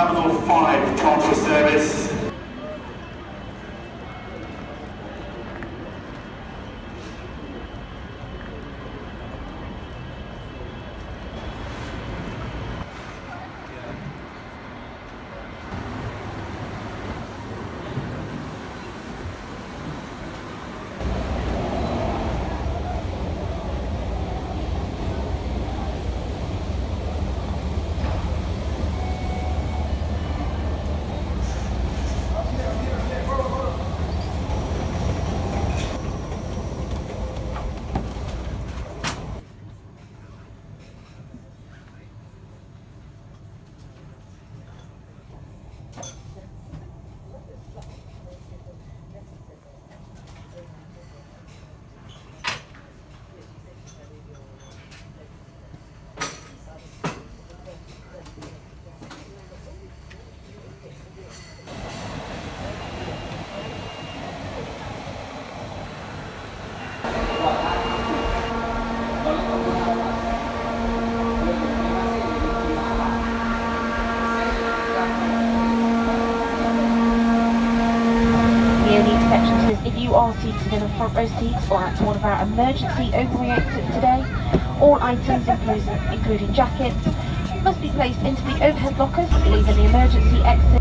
Terminal 5 transfer service. Seated in the front row seats or at one of our emergency opening exits today. All items including jackets must be placed into the overhead lockers, leaving the emergency exit.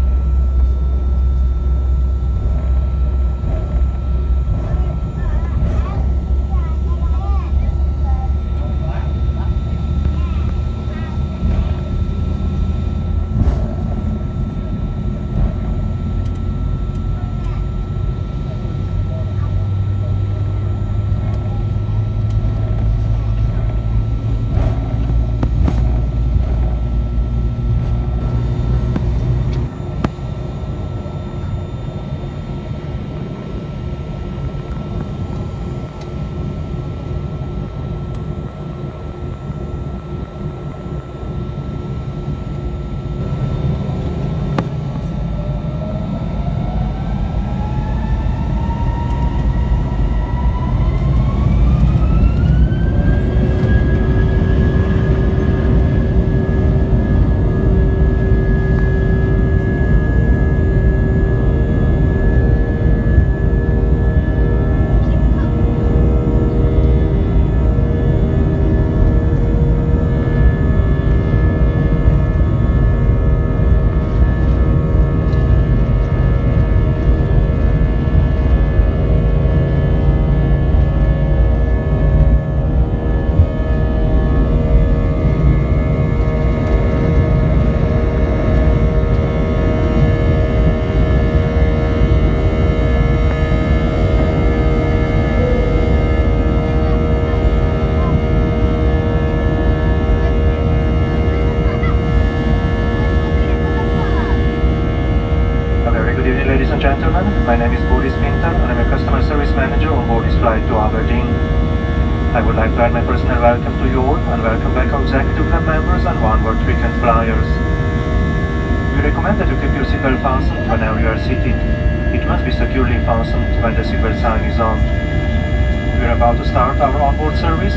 Ladies and gentlemen, my name is Boris Pinter and I'm a customer service manager on board this flight to Aberdeen. I would like to add my personal welcome to you all and welcome back our executive club members and onward frequent flyers. We recommend that you keep your seatbelt fastened whenever you are seated. It must be securely fastened when the seatbelt sign is on. We are about to start our onboard service.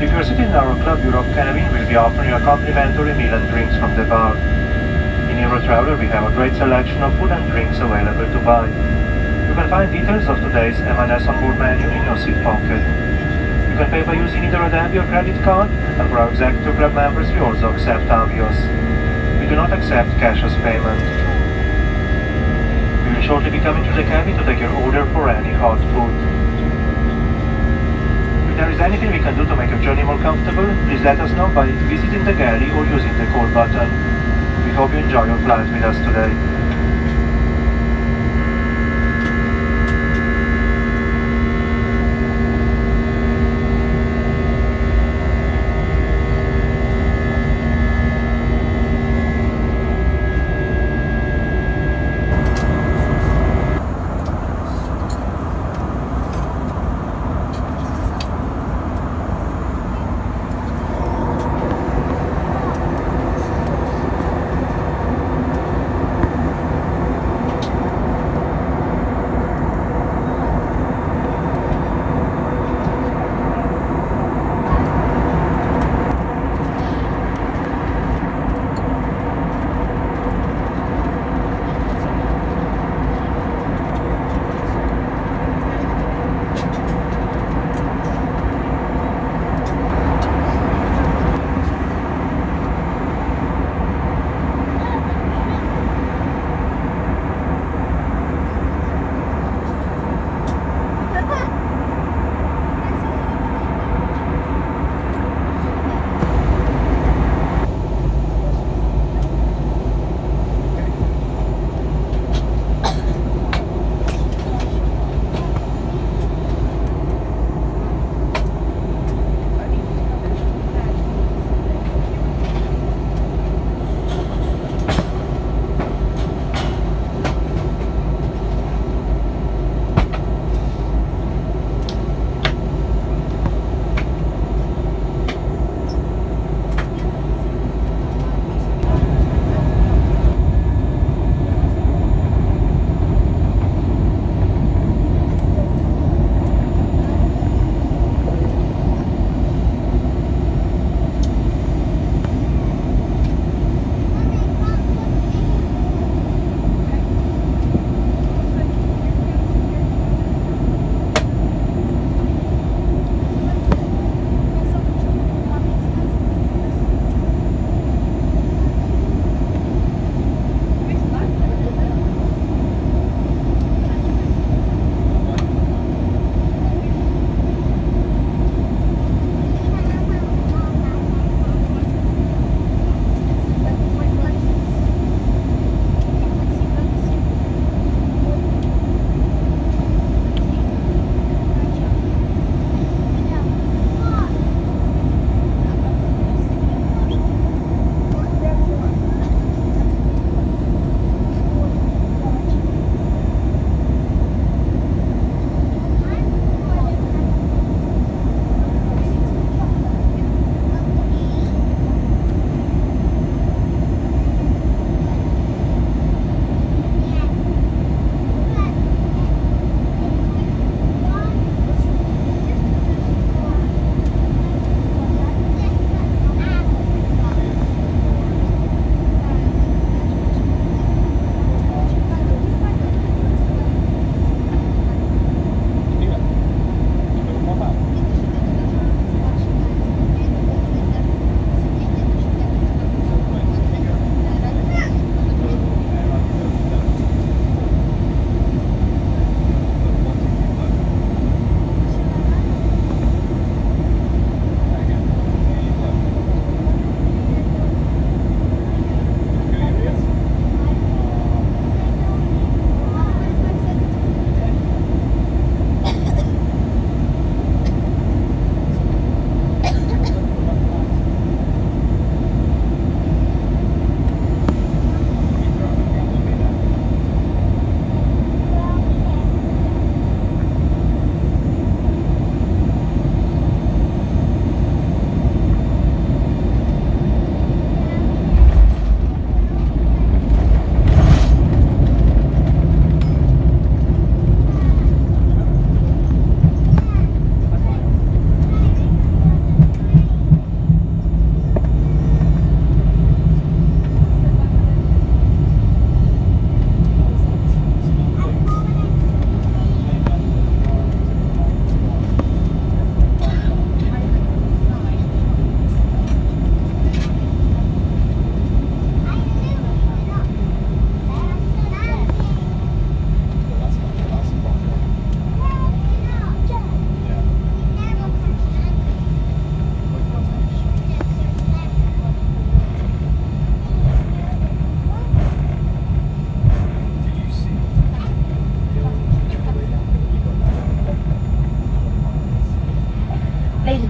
If you are seated in our Club Europe cabin, we'll be offering you a complimentary meal and drinks from the bar. In Eurotraveler, we have a great selection of food and drinks available to buy. You can find details of today's M&S onboard menu in your seat pocket. You can pay by using either a debit or credit card, and for our executive club members, we also accept Avios. We do not accept cash as payment. We will shortly be coming to the cabin to take your order for any hot food. If there is anything we can do to make your journey more comfortable, please let us know by visiting the galley or using the call button. We hope you enjoy your flight with us today.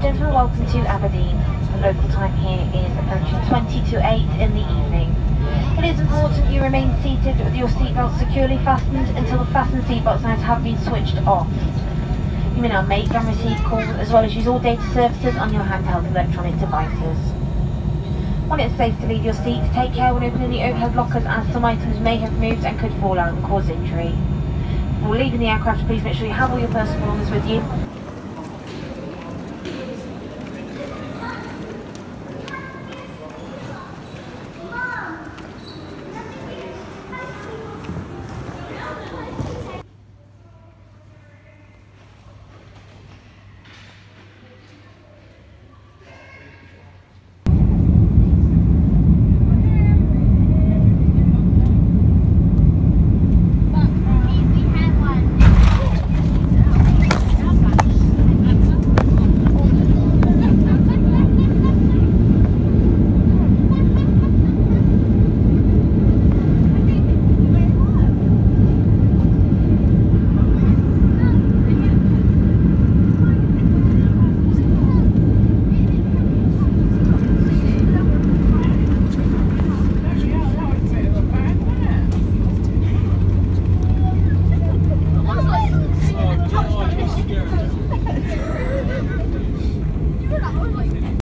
gentlemen, welcome to Aberdeen. The local time here is approaching 7:40 in the evening. It is important you remain seated with your seatbelt securely fastened until the fastened seatbelt signs have been switched off. You may now make and receive calls as well as use all data services on your handheld electronic devices. When it's safe to leave your seat, take care when opening the overhead lockers as some items may have moved and could fall out and cause injury. Before leaving the aircraft, please make sure you have all your personal belongings with you.